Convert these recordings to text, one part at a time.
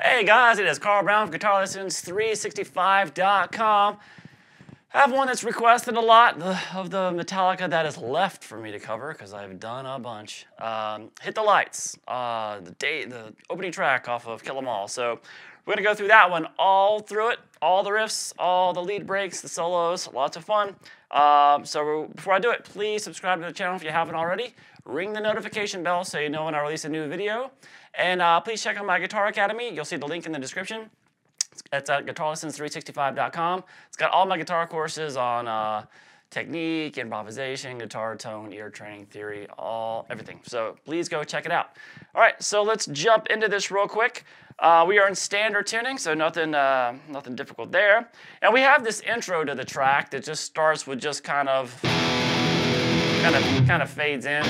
Hey guys, it is Carl Brown from guitarlessons365.com. I have one that's requested a lot of the Metallica that is left for me to cover because I've done a bunch. Hit the Lights, the opening track off of Kill 'Em All. So we're going to go through that one all through it, all the riffs, all the lead breaks, the solos, lots of fun. So before I do it, please subscribe to the channel if you haven't already. Ring the notification bell so you know when I release a new video. And please check out my Guitar Academy. You'll see the link in the description. It's at guitarlessons365.com. It's got all my guitar courses on technique, improvisation, guitar tone, ear training, theory, everything. So please go check it out. All right, so let's jump into this real quick. We are in standard tuning, so nothing difficult there. And we have this intro to the track that just starts with just kind of fades in.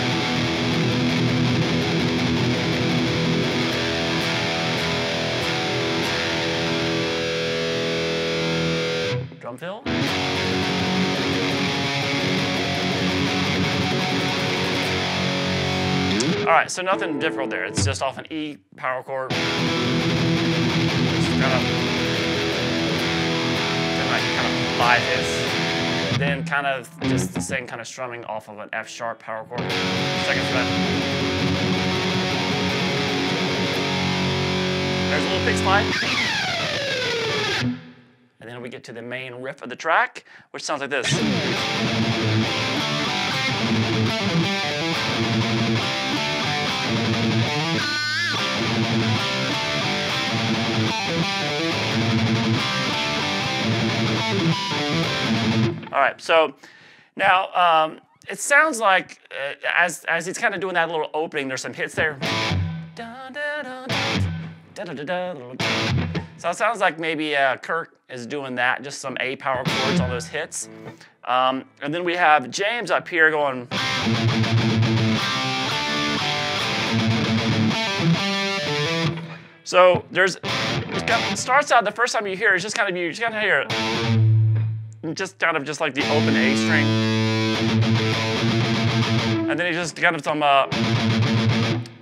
Drum fill. All right, so nothing difficult there. It's just off an E power chord. Just kind of five hits. Then kind of just the same kind of strumming off of an F sharp power chord. Second fret. There's a little pick slide. And then we get to the main riff of the track, which sounds like this. All right, so now it sounds like as he's kind of doing that little opening, there's some hits there. So it sounds like maybe Kirk is doing that, just some A power chords on those hits. And then we have James up here going. So it starts out, the first time you hear it, you just kind of hear it. Just kind of just like the open A string. And then it's just kind of some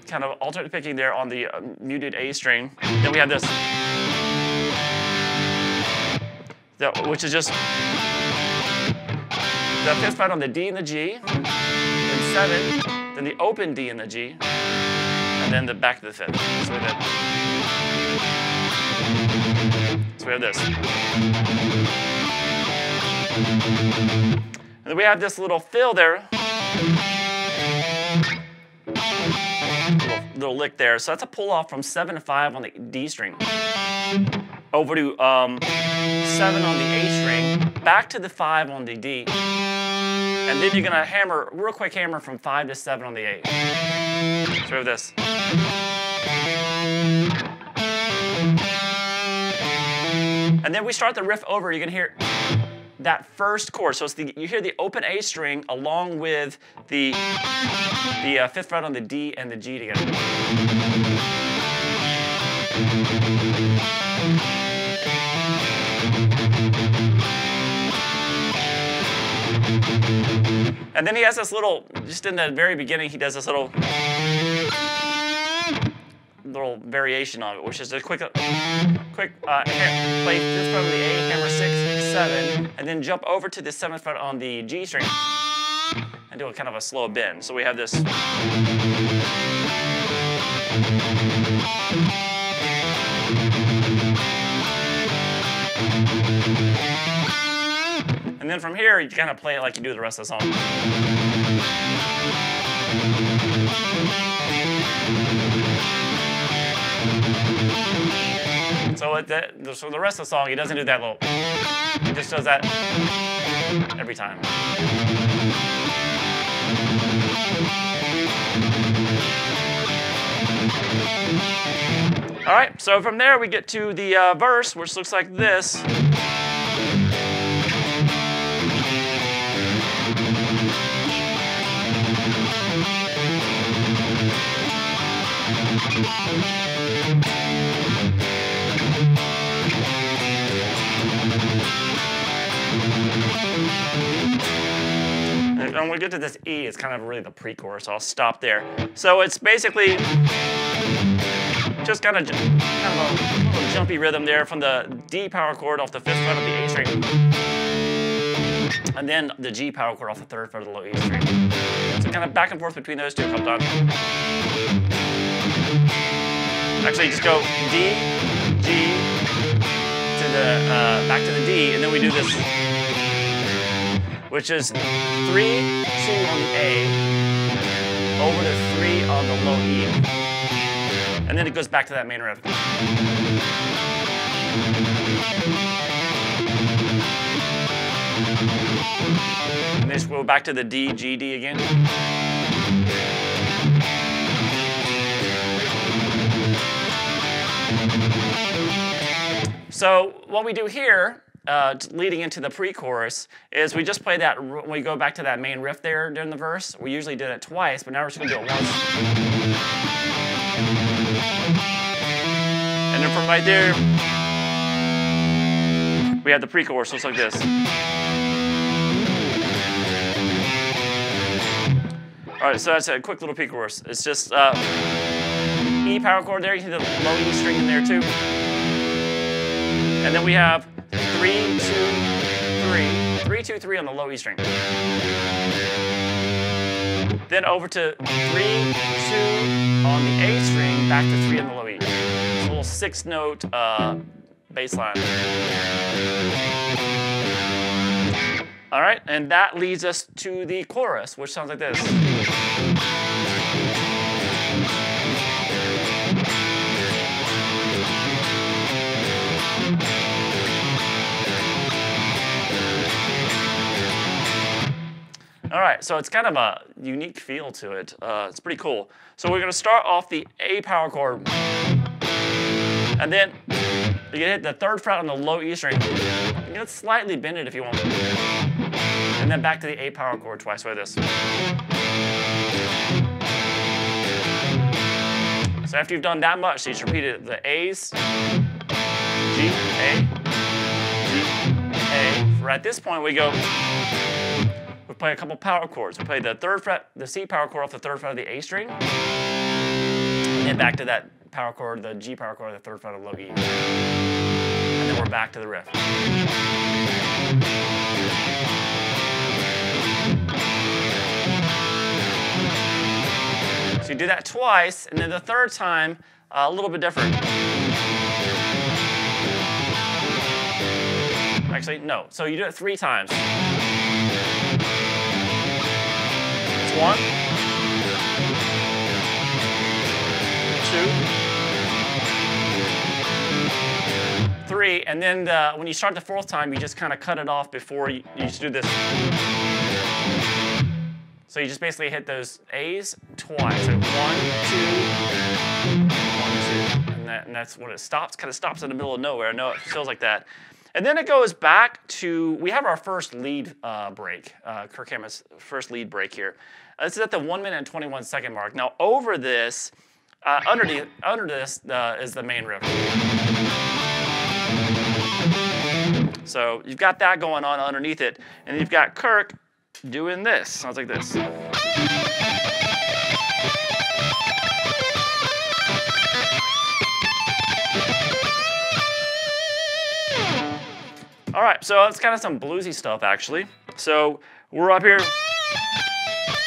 kind of alternate picking there on the muted A string. Then we have this. Which is just the fifth fret on the D and the G, then seven, then the open D and the G, and then the back to the fifth. So we have, this. And then we have this little fill there. Little lick there. So that's a pull off from 7 to 5 on the D string. Over to 7 on the A string, back to the 5 on the D, and then you're gonna hammer, real quick hammer from 5 to 7 on the A. So we have this. And then we start the riff over, you're gonna hear that first chord. So it's you hear the open A string along with the fifth fret on the D and the G together. And then he has this little, just in the very beginning, he does this little variation on it, which is a quick play fifth fret on the A, hammer 6, 7, and then jump over to the 7th fret on the G string and do a kind of a slow bend. So we have this. And then from here, you kind of play it like you do the rest of the song. So the rest of the song, he doesn't do that little. He just does that every time. All right, so from there, we get to the verse, which looks like this. And when we get to this E, it's kind of really the pre-chorus, so I'll stop there. So it's basically just kind of a little jumpy rhythm there from the D power chord off the 5th fret of the A string, and then the G power chord off the 3rd fret of the low E string. So kind of back and forth between those two. If I'm done, actually just go D, G, to the back to the D, and then we do this, which is 3, 2 on the A, over to 3 on the low E, and then it goes back to that main riff. And then just go back to the D, G, D again. So what we do here, leading into the pre-chorus, is we just play that, we go back to that main riff there during the verse. We usually did it twice, but now we're just going to do it once. And then from right there, we have the pre-chorus, looks like this. Alright, so that's a quick little pre-chorus. It's just E power chord there, you can see the low E string in there too. And then we have 3, 2, 3 on the low E string. Then over to 3, 2 on the A string, back to 3 on the low E. It's a little 6-note bass line. All right, and that leads us to the chorus, which sounds like this. All right, so it's kind of a unique feel to it. It's pretty cool. So we're going to start off the A power chord, and then you can hit the 3rd fret on the low E string. You can slightly bend it if you want, and then back to the A power chord twice like this. So after you've done that much, so you just repeat it, the A's, G, A, G, A. For at this point, we go. We play a couple power chords. We play the 3rd fret, the C power chord off the 3rd fret of the A string, and then back to that power chord, the G power chord, the 3rd fret of low E, and then we're back to the riff. So you do that twice, and then the 3rd time, a little bit different. Actually, no. So you do it 3 times. 1, 2, 3, and then when you start the 4th time, you just kind of cut it off before you just do this. So you just basically hit those A's twice. So 1, 2, 1, 2, and that's when it stops. Kind of stops in the middle of nowhere. No, it feels like that. And then it goes back to, we have our first lead break, Kirk Hammett's first lead break here. This is at the 1-minute and 21-second mark. Now over this, under this is the main riff. So you've got that going on underneath it, and you've got Kirk doing this, sounds like this. All right, so that's kind of some bluesy stuff, actually. So we're up here,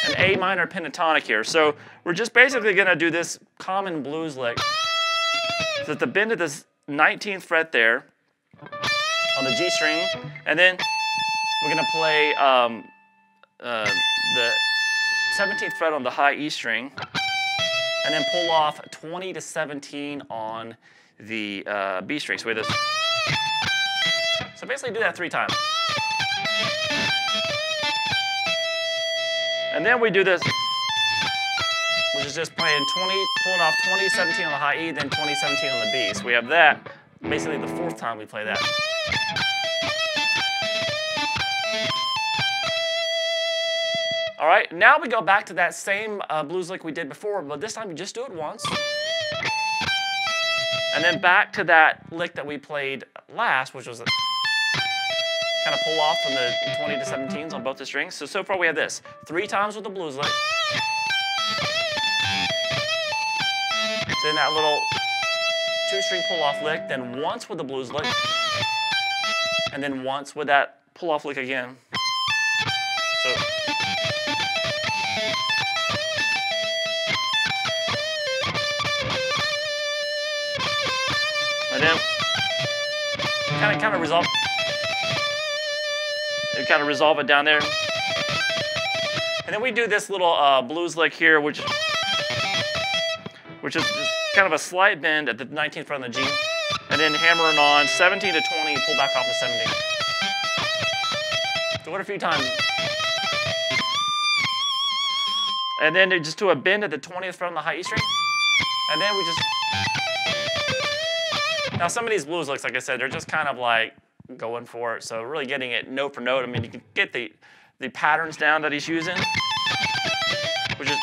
an A minor pentatonic here. So we're just basically gonna do this common blues lick. So at the bend of this 19th fret there, on the G string, and then we're gonna play the 17th fret on the high E string, and then pull off 20 to 17 on the B string. So we do this. So basically do that 3 times. And then we do this, which is just playing 20, pulling off 20, 17 on the high E, then 20, 17 on the B. So we have that, basically the 4th time we play that. All right, now we go back to that same blues lick we did before, but this time you just do it once. and then back to that lick that we played last, which was a kind of pull off from the 20 to 17s on both the strings. So far we have this. 3 times with the blues lick. Then that little 2-string pull-off lick, then once with the blues lick, and then once with that pull-off lick again. So. And then kind of resolve. You kind of resolve it down there. And then we do this little blues lick here, which is just kind of a slight bend at the 19th fret on the G, and then hammering on 17 to 20, pull back off the 17. Do it a few times. And then just do a bend at the 20th fret on the high E string, and then we just... Now some of these blues licks, like I said, they're just kind of like going for it, so really getting it note for note. I mean, you can get the patterns down that he's using, which is...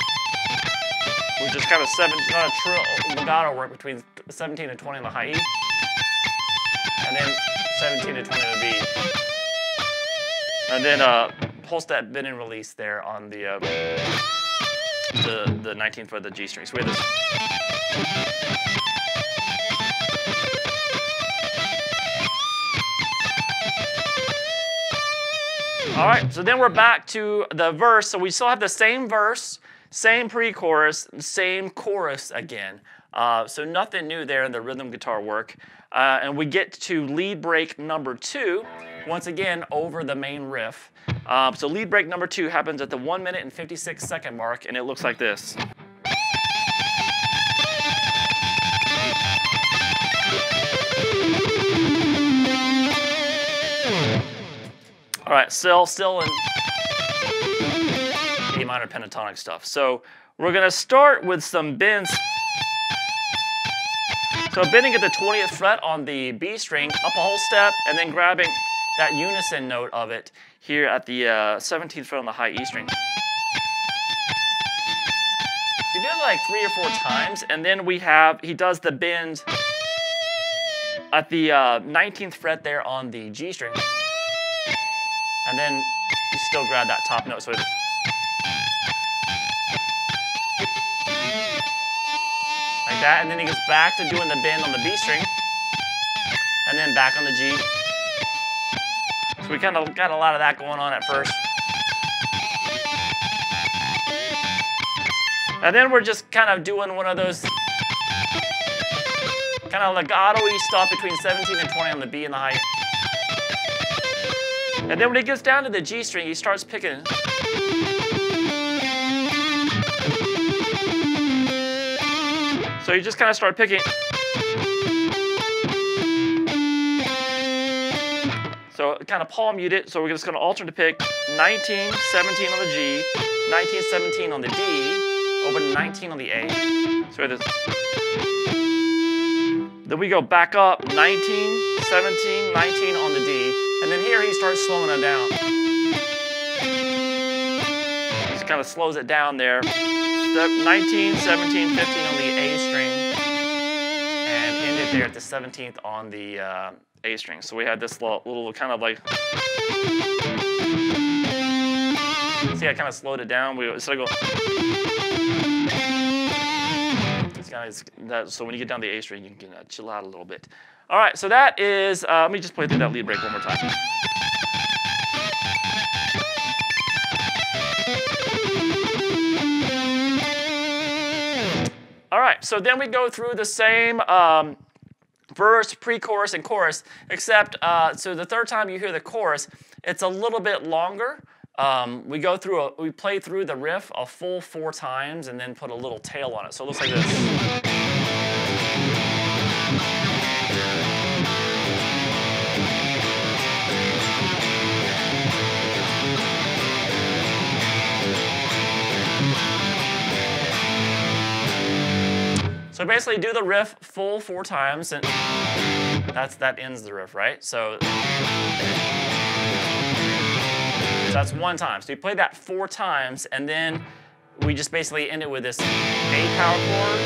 Which is kind of not a true legato work between 17 and 20 on the high E, and then 17 to 20 on the B, and then pulse that bend and release there on the 19th fret of the G string. So we have this. All right, so then we're back to the verse. So we still have the same verse. Same pre-chorus, same chorus again. So nothing new there in the rhythm guitar work. And we get to lead break number 2, once again over the main riff. So lead break number 2 happens at the 1:56 mark, and it looks like this. All right, still in minor pentatonic stuff. So we're going to start with some bends. So bending at the 20th fret on the B string, up a whole step, and then grabbing that unison note of it here at the 17th fret on the high E string. So he did it like 3 or 4 times, and then he does the bend at the 19th fret there on the G string, and then you still grab that top note. So it, like that, and then he goes back to doing the bend on the B string, and then back on the G. So we kind of got a lot of that going on at first. And then we're just kind of doing one of those kind of legato-y stuff between 17 and 20 on the B and the high. And then when he gets down to the G string, he starts picking. So you just kind of start picking. So kind of palm mute it. So we're just going to alternate pick 19, 17 on the G, 19, 17 on the D, over 19 on the A. So this. Then we go back up 19, 17, 19 on the D, and then here he starts slowing it down. Just kind of slows it down there. 19, 17, 15 on the A string, and end it there at the 17th on the A string. So we had this little kind of like, see, I kind of slowed it down. We instead of going, so when you get down to the A string, you can chill out a little bit. All right, so that is, let me just play through that lead break one more time. All right, so then we go through the same verse, pre-chorus, and chorus, except so the third time you hear the chorus, it's a little bit longer. We play through the riff a full 4 times and then put a little tail on it. So it looks like this. So basically do the riff full 4 times, and that ends the riff, right? So that's 1 time. So you play that 4 times, and then we just basically end it with this A power chord,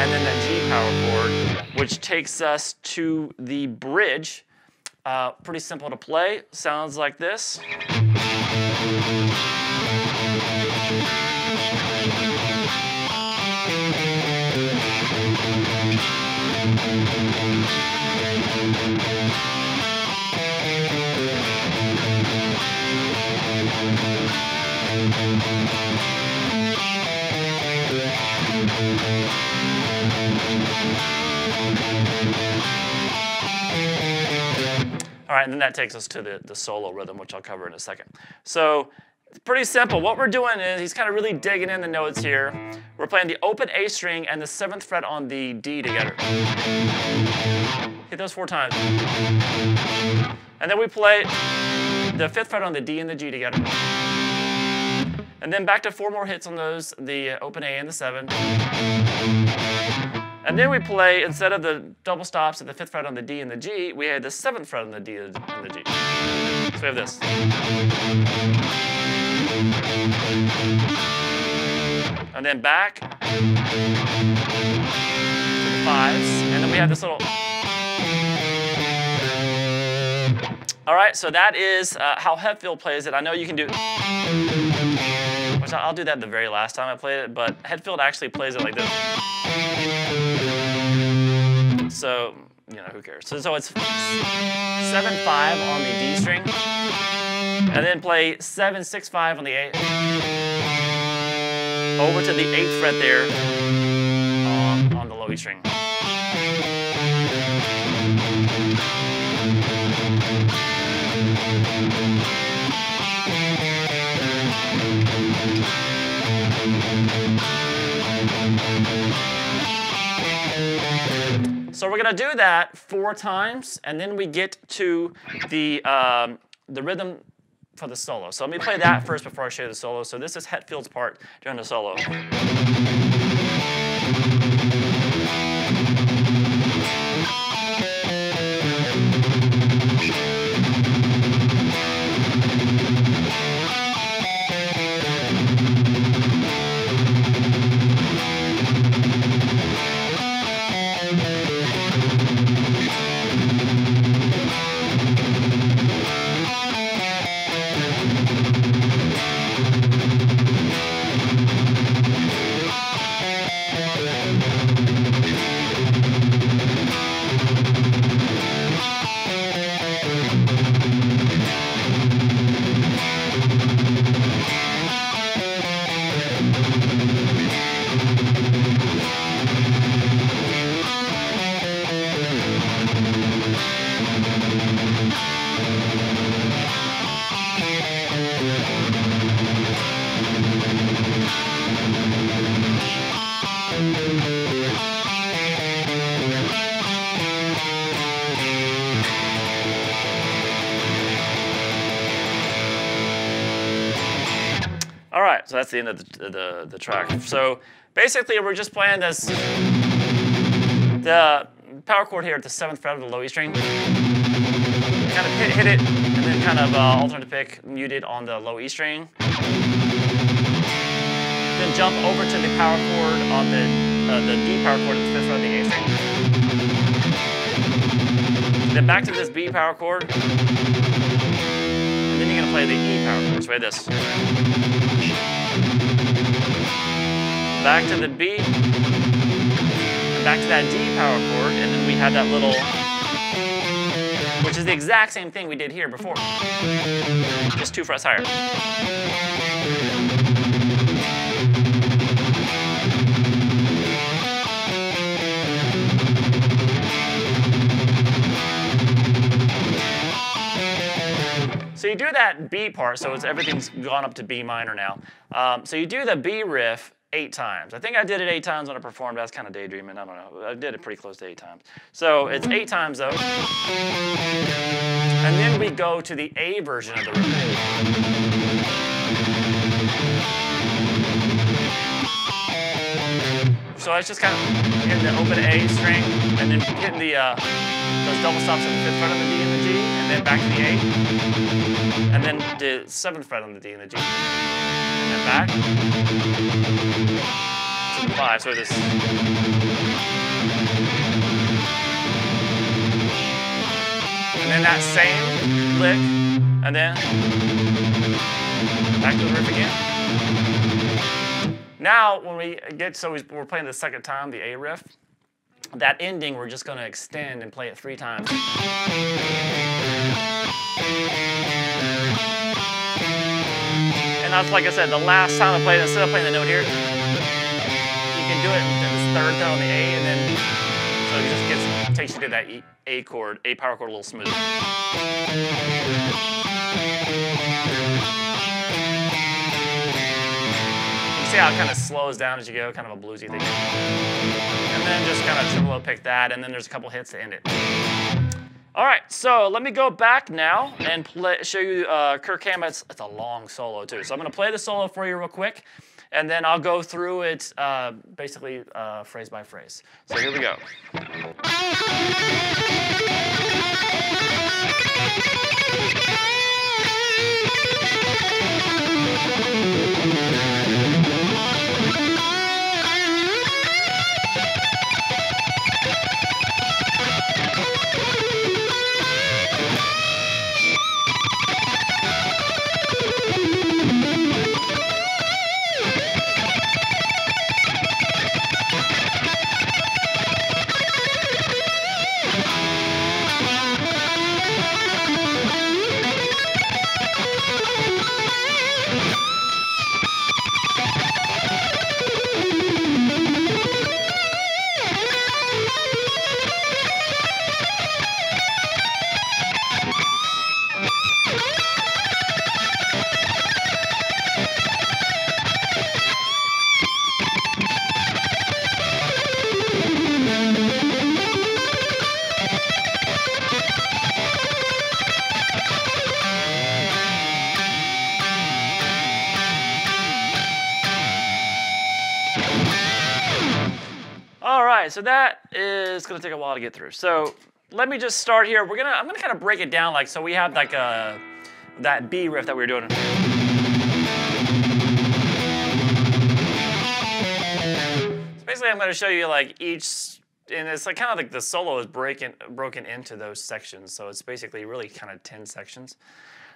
and then that G power chord, which takes us to the bridge. Pretty simple to play, sounds like this. All right, and then that takes us to the solo rhythm, which I'll cover in a second. So, it's pretty simple. What we're doing is, he's kind of really digging in the notes here. We're playing the open A string and the 7th fret on the D together. Hit those 4 times. And then we play the 5th fret on the D and the G together. And then back to 4 more hits on those, the open A and the 7. And then we play, instead of the double stops at the 5th fret on the D and the G, we had the 7th fret on the D and the G. So we have this. And then back to the 5s. And then we have this little. All right, so that is how Hetfield plays it. I know you can do, which I'll do that the very last time I played it, but Hetfield actually plays it like this. So, you know, who cares? So it's 7-5 on the D string, and then play 7-6-5 on the 8th, over to the 8th fret there on the low E string. So we're going to do that 4 times, and then we get to the rhythm for the solo. So let me play that first before I show you the solo. So this is Hetfield's part during the solo. All right, so that's the end of the track. So basically, we're just playing this, the power chord here at the 7th fret of the low E string. Kind of hit it, and then kind of alternate pick muted on the low E string. Then jump over to the power chord on the D power chord at the 5th fret of the A string. Then back to this B power chord, and then you're gonna play the E power chord. So we have this. Back to the B, and back to that D power chord, and then we have that little, which is the exact same thing we did here before, just 2 frets higher. So you do that B part, so it's everything's gone up to B minor now. So you do the B riff 8 times. I think I did it 8 times when I performed. That's kind of daydreaming. I don't know. I did it pretty close to 8 times. So it's 8 times though. And then we go to the A version of the riff. So it's just kind of hitting the open A string and then hitting the those double stops at the 5th fret on the D and the G, and then back to the A, and then the 7th fret on the D and the G. And then back to the 5, so this. and then that same lick, and then back to the riff again. Now, when we get, so we're playing the second time, the A riff, that ending we're just going to extend and play it 3 times. And that's, like I said, the last time I played, instead of playing the note here, you can do it in this third note on the A, and then so it just gets, takes you to that A chord, A power chord a little smooth. You can see how it kind of slows down as you go, kind of a bluesy thing. And then just kind of triple pick that, and then there's a couple hits to end it. All right, so let me go back now and show you Kirk Hammett's, it's a long solo too. So I'm gonna play the solo for you real quick, and then I'll go through it basically phrase by phrase. So here we go. So that is going to take a while to get through. So let me just start here. I'm going to kind of break it down like so. We have like a that B riff that we were doing. So basically, I'm going to show you like each, and it's like kind of like the solo is broken into those sections. So it's basically really kind of 10 sections.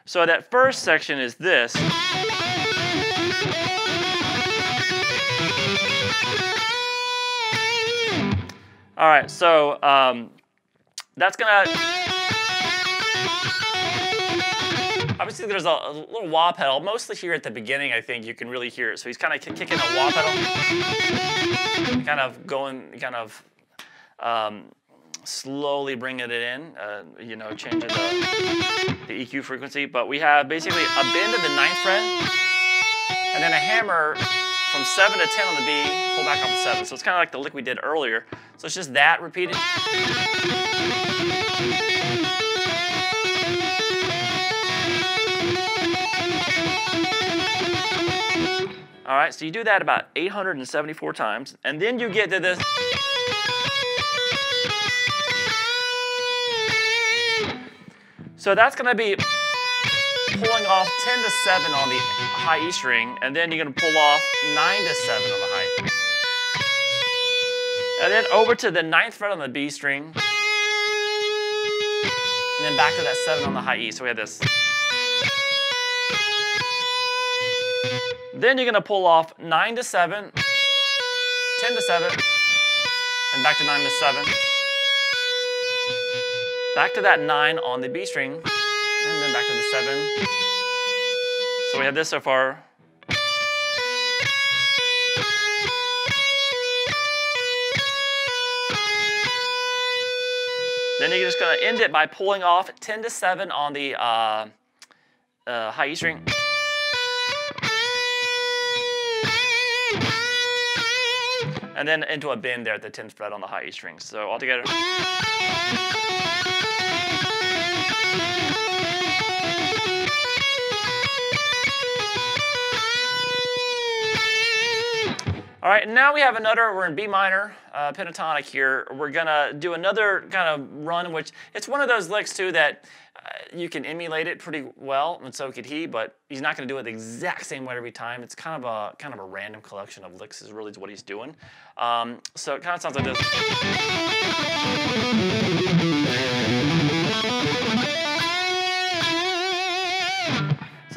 So that first section is this. All right, so that's gonna. Obviously, there's a little wah pedal, mostly here at the beginning. I think you can really hear it. So he's kind of kicking a wah pedal, kind of going, kind of slowly bringing it in. You know, changing the EQ frequency. But we have basically a bend in the 9th fret, and then a hammer from 7 to 10 on the B, pull back on the 7. So it's kind of like the lick we did earlier. So it's just that repeated. All right, so you do that about 874 times, and then you get to this. So that's gonna be pulling off 10 to 7 on the high E string, and then you're going to pull off 9 to 7 on the high. And then over to the 9th fret on the B string, and then back to that 7 on the high E. So we have this. Then you're going to pull off 9 to 7, 10 to 7, and back to 9 to 7. Back to that 9 on the B string, and then back to the 7. So we have this so far. Then you're just gonna end it by pulling off 10 to 7 on the high E string. And then into a bend there at the 10th fret on the high E string. So all together. All right, and now we have another, we're in B minor, pentatonic here. We're gonna do another kind of run, which it's one of those licks too that you can emulate it pretty well, and so could he, but he's not gonna do it the exact same way every time. It's kind of a random collection of licks is really what he's doing. So it kind of sounds like this. So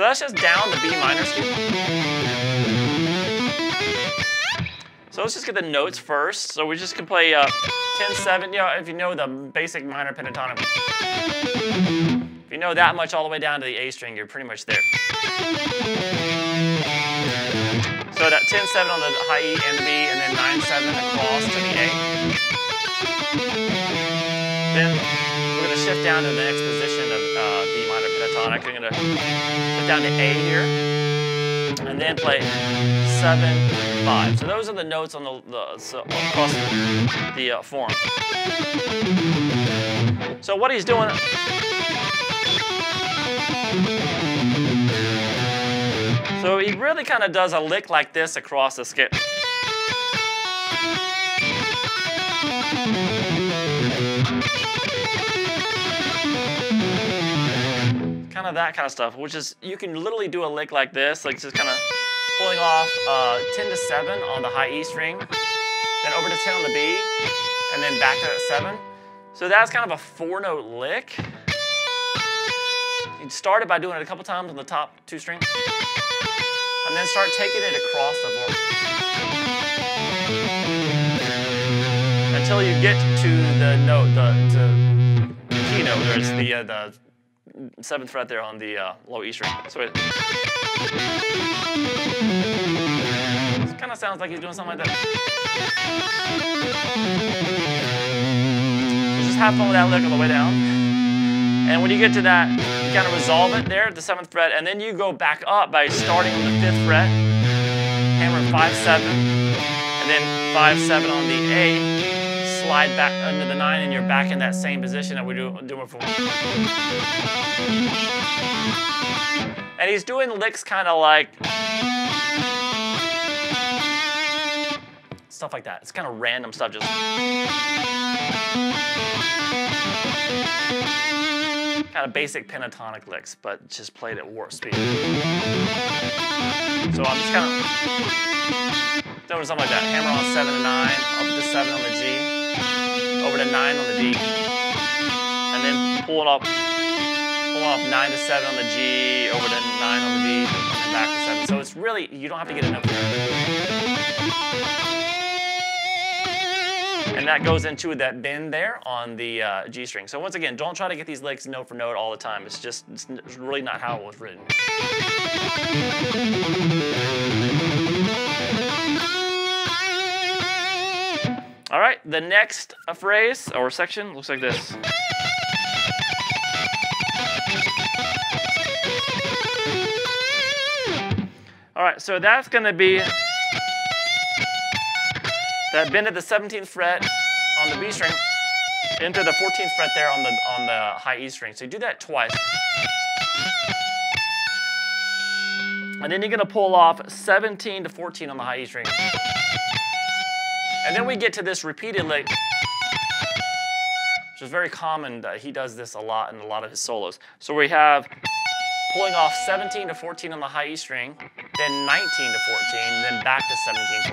that's just down to B minor scale. So let's just get the notes first. So we just can play 10-7, you know, if you know the basic minor pentatonic. If you know that much all the way down to the A string, you're pretty much there. So that 10-7 on the high E and the B, and then 9-7 across to the A. Then we're going to shift down to the next position of B minor pentatonic. We're going to shift down to A here, and then play 7-5. So those are the notes on the across the form. So what he's doing. So he really kind of does a lick like this across the scale. Kind of that kind of stuff, which is, you can literally do a lick like this, like just kind of pulling off 10-7 on the high E string, then over to 10 on the B, and then back to that 7. So that's kind of a 4-note lick. You start it by doing it a couple times on the top 2 strings, and then start taking it across the board until you get to the note, the key note, where it's the 7th fret there on the low E string. So it kind of sounds like he's doing something like that. So just have fun with that lick all the way down. And when you get to that, you kind of resolve it there at the 7th fret, and then you go back up by starting on the 5th fret, hammer 5-7, and then 5-7 on the A, slide back under the 9, and you're back in that same position that we're doing for. And he's doing licks kind of like stuff like that. It's kind of random stuff, just. Kind of basic pentatonic licks, but just played at warp speed. So I'm just kind of doing something like that. Hammer on 7 and 9, up to 7 on the G, over to 9 on the D, and then pull off 9-7 on the G, over to 9 on the D, and back to 7. So it's really, you don't have to get enough there. And that goes into that bend there on the G string. So once again, don't try to get these licks note for note all the time. It's just, it's really not how it was written. All right, the next phrase or section looks like this. All right, so that's gonna be that bend at the 17th fret on the B string into the 14th fret there on the high E string. So you do that twice. And then you're gonna pull off 17-14 on the high E string. And then we get to this repeated lick, which is very common. That he does this a lot in a lot of his solos. So we have pulling off 17-14 on the high E string, then 19-14, then back to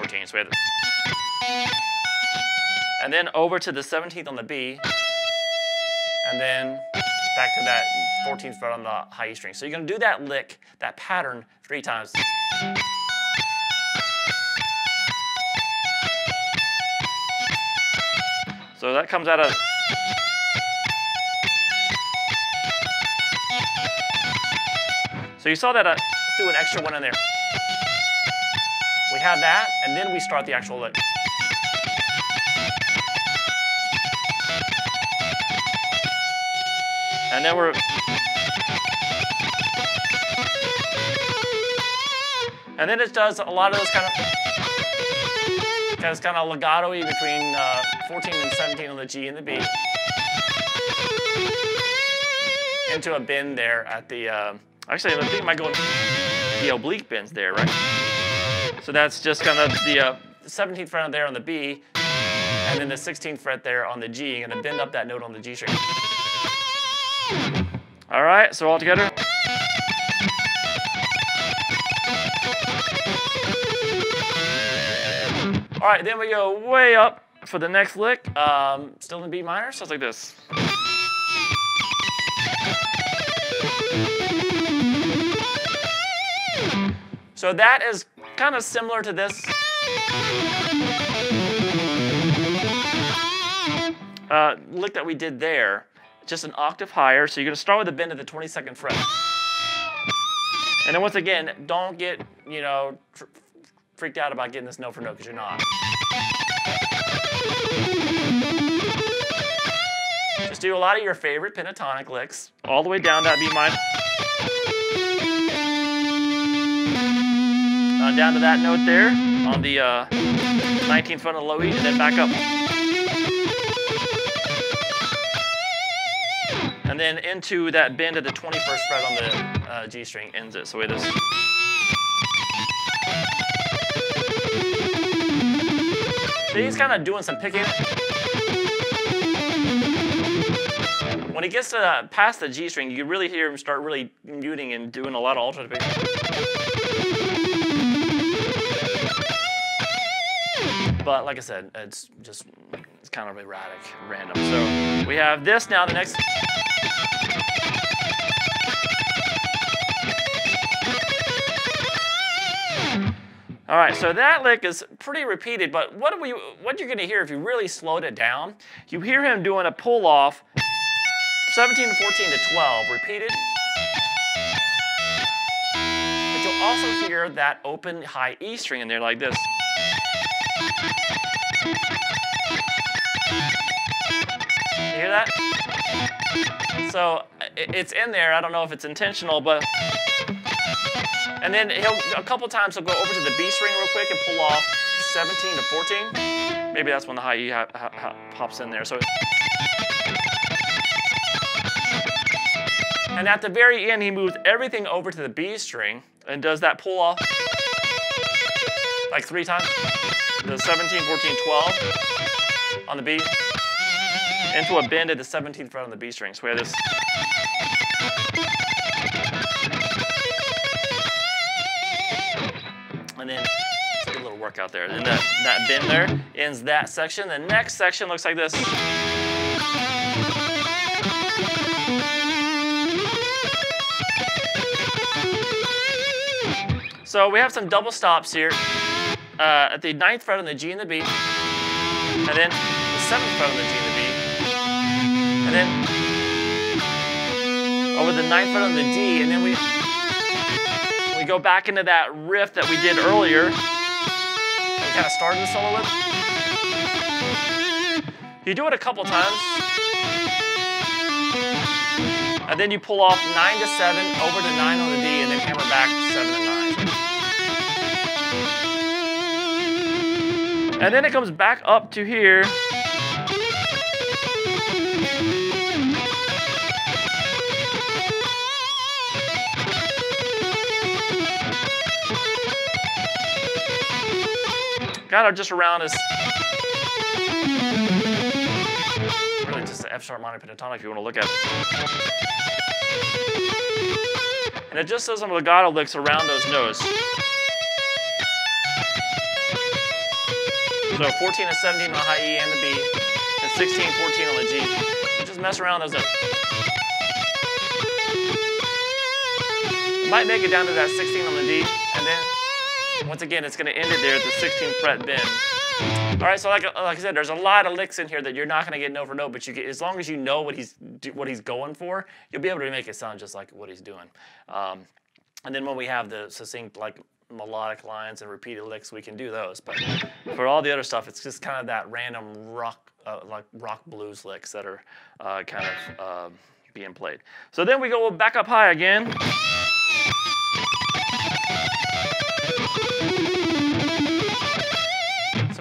17-14. So we have the, and then over to the 17th on the B, and then back to that 14th fret on the high E string. So you're going to do that lick, that pattern, 3 times. So that comes out of. So you saw that I threw an extra one in there. We have that, and then we start the actual lick. And then we're, and then it does a lot of those kind of legato-y between 14 and 17 on the G and the B, into a bend there at the. Actually, I think it might go into the oblique bends there, right? So that's just kind of the 17th fret there on the B, and then the 16th fret there on the G. You're gonna bend up that note on the G string. All right, so all together. All right, then we go way up for the next lick. Still in B minor, so it's like this. So that is kind of similar to this. Lick that we did there, just an octave higher. So you're going to start with a bend of the 22nd fret. And then once again, don't get, you know, freaked out about getting this note for note, because you're not. Just do a lot of your favorite pentatonic licks, all the way down that B minor. Down to that note there on the 19th fret of the low E, and then back up. And then into that bend of the 21st fret on the G string ends it. So we just. So he's kind of doing some picking. When he gets to past the G string, you really hear him start really muting and doing a lot of alternate picking. But like I said, it's just, it's kind of erratic, random. So we have this now, the next. All right, so that lick is pretty repeated, but what you're gonna hear if you really slowed it down, you hear him doing a pull off 17 to 14 to 12, repeated. But you'll also hear that open high E string in there like this. You hear that? So it's in there, I don't know if it's intentional, but. And then a couple times he'll go over to the B string real quick and pull off 17 to 14. Maybe that's when the high E pops in there. So, and at the very end, he moves everything over to the B string and does that pull off like 3 times. The 17, 14, 12 on the B into a bend at the 17th fret on the B string. So we have this. And then a little workout there. And that bend there ends that section. The next section looks like this. So we have some double stops here at the 9th fret on the G and the B, and then the 7th fret on the G and the B, and then over the 9th fret on the D, and then we go back into that riff that we did earlier and kind of started the solo with. You do it a couple times. And then you pull off 9 to 7, over to 9 on the D, and then hammer back 7 and 9. And then it comes back up to here. Kind of just around us. Really just the F sharp minor pentatonic if you want to look at it. And it just does some legato licks around those notes. So 14 and 17 on the high E and the B, and 16 and 14 on the G. So just mess around those notes. You might make it down to that 16 on the D, and then once again, it's going to end it there at the 16th fret bend. All right, so like I said, there's a lot of licks in here that you're not going to get note for note, but you get, as long as you know what he's going for, you'll be able to make it sound just like what he's doing. And then when we have the succinct, like melodic lines and repeated licks, we can do those. But for all the other stuff, it's just kind of that random rock, like rock blues licks that are kind of being played. So then we go back up high again.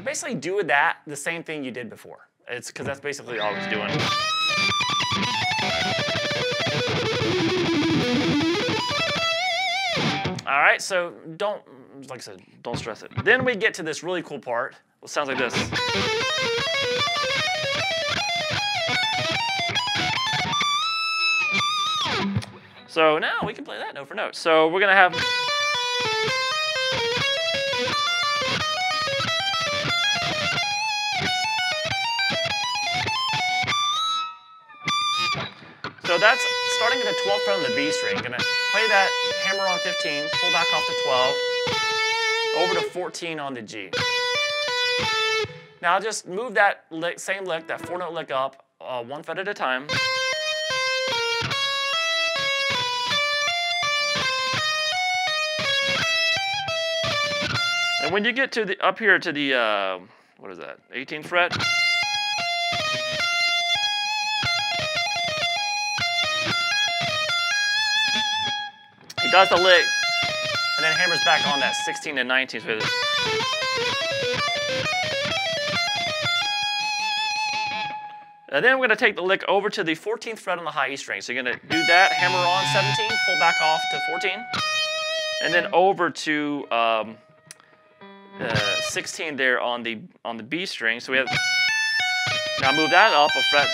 Basically do that, the same thing you did before. It's because that's basically all it's doing. All right, so don't, like I said, don't stress it. Then we get to this really cool part. It sounds like this. So now we can play that note for note. So we're gonna have. So that's starting at the 12th fret on the B string, gonna play that hammer on 15, pull back off to 12, over to 14 on the G. Now just move that lick, same lick, that four note lick up, one fret at a time. And when you get to the up here to the what is that? 18th fret. He does the lick and then hammers back on that 16 and 19th fret. And then we're going to take the lick over to the 14th fret on the high E string. So you're going to do that, hammer on 17, pull back off to 14, and then over to 16 there on the B string. So we have now move that up a fret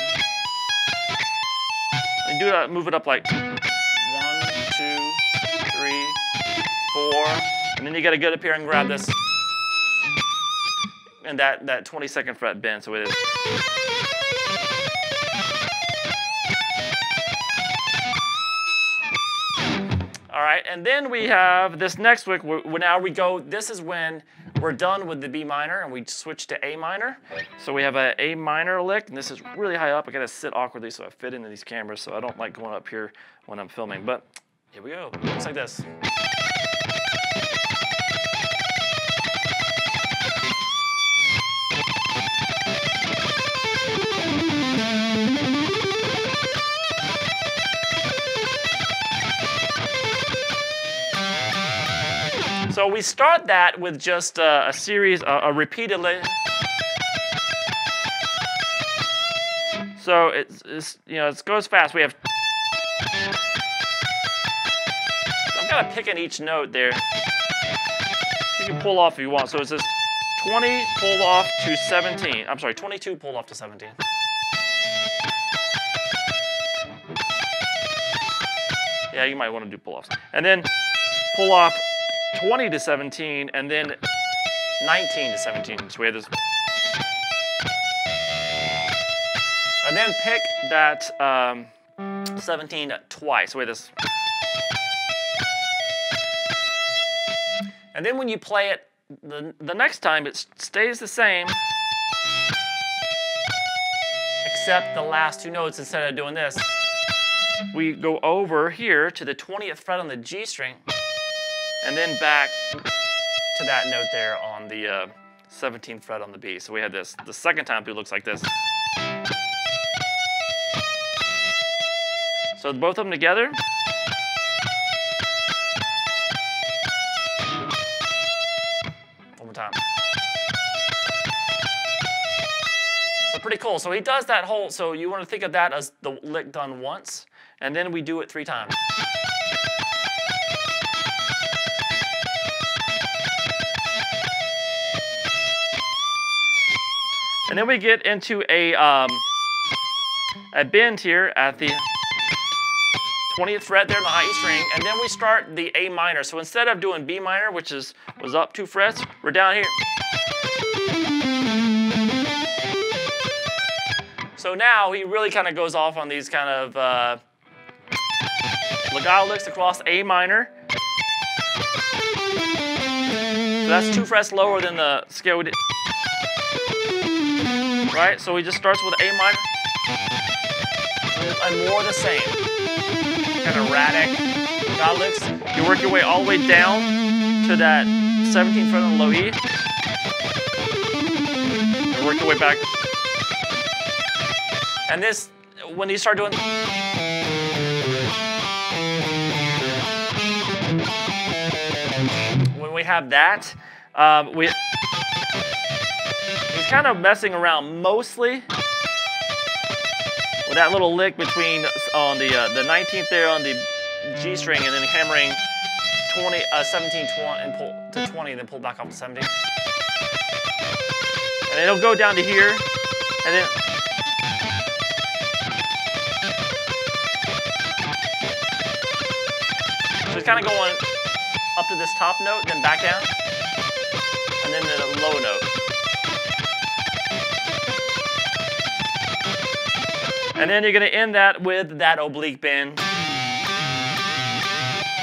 and do that. Move it up like 1, 2, 3, 4, and then you got to get up here and grab this and that 22nd fret bend. So it is. All right, and then we have this next week. This is when we're done with the B minor and we switch to A minor. So we have an A minor lick, and this is really high up. I gotta sit awkwardly so I fit into these cameras, so I don't like going up here when I'm filming. But here we go, looks like this. So we start that with just a series, a repeated lick. So it's you know, it goes fast. We have. So I'm kind of picking each note there. You can pull off if you want. So it's just 20 pulled off to 17. I'm sorry, 22 pulled off to 17. Yeah, you might want to do pull offs, and then pull off. 20 to 17, and then 19 to 17. So we have this. And then pick that 17 twice. So we have this. And then when you play it the next time, it stays the same. Except the last two notes, instead of doing this, we go over here to the 20th fret on the G string. And then back to that note there on the 17th fret on the B. So we had this. The second time through looks like this. So both of them together. One more time. So pretty cool. So he does that whole, so you want to think of that as the lick done once, and then we do it 3 times. And then we get into a bend here at the 20th fret there on the high E string, and then we start the A minor. So instead of doing B minor, which was up 2 frets, we're down here. So now he really kind of goes off on these kind of legato licks across A minor. So that's 2 frets lower than the scale we did. Right, so he just starts with A minor, and more of the same, kind of erratic legato licks. You work your way all the way down to that 17th fret on the low E, and work your way back. And this, when you start doing, when we have that, kind of messing around mostly with that little lick between on the 19th there on the G string, and then hammering 17 and pull to 20, and then pull back off to 17. And it'll go down to here, and then so it's kind of going up to this top note, then back down, and then the low note. And then you're going to end that with that oblique bend.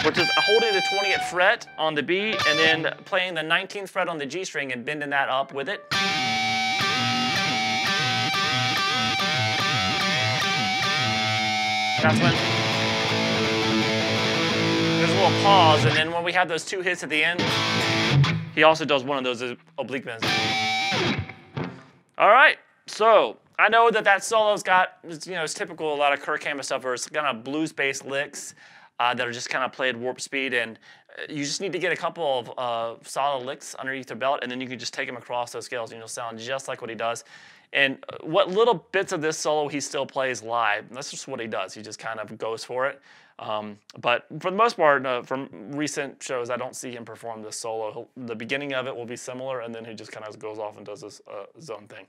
which is holding the 20th fret on the B and then playing the 19th fret on the G string and bending that up with it. That's when there's a little pause, and then when we have those two hits at the end, he also does one of those oblique bends. All right, so I know that that solo's got, you know, it's typical of a lot of Kirk Hammett stuff, where it's kind of blues-based licks that are just kind of played warp speed, and you just need to get a couple of solid licks underneath your belt, and then you can just take them across those scales, and you'll sound just like what he does. And what little bits of this solo he still plays live, that's just what he does. He just kind of goes for it. But for the most part, from recent shows, I don't see him perform this solo. The beginning of it will be similar, and then he just kind of goes off and does his own thing.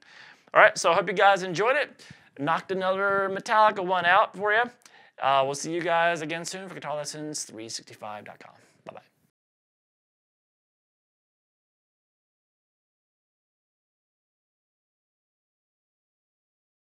All right, so I hope you guys enjoyed it. Knocked another Metallica one out for you. We'll see you guys again soon for guitarlessons365.com. Bye-bye.